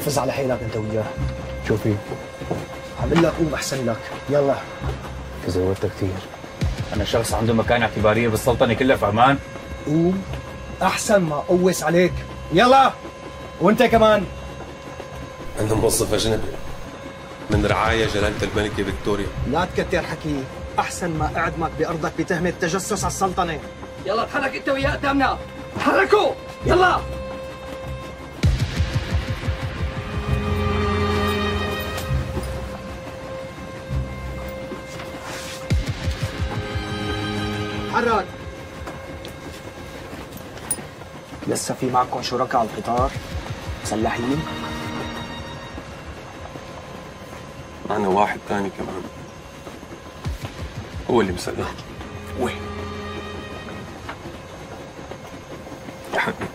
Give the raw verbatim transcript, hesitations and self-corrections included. فز على حيلك انت وياه. شو في؟ عم قول لك قوم احسن لك، يلا. تزودت كثير. انا شخص عنده مكانه اعتباريه بالسلطنه كلها، فهمان؟ قوم احسن ما اقوس عليك، يلا. وانت كمان. عندنا موظف اجنبي من رعايا جلاله الملكه فيكتوريا. لا تكتر حكي، احسن ما اعدمك بارضك بتهمه تجسس على السلطنه. يلا تحرك انت وياه قدامنا، تحركوا يلا. تحرك. لسه في معكم شركاء على القطار؟ مسلحين؟ معنا واحد ثاني كمان هو اللي مسلح. وين؟ يا حبيبي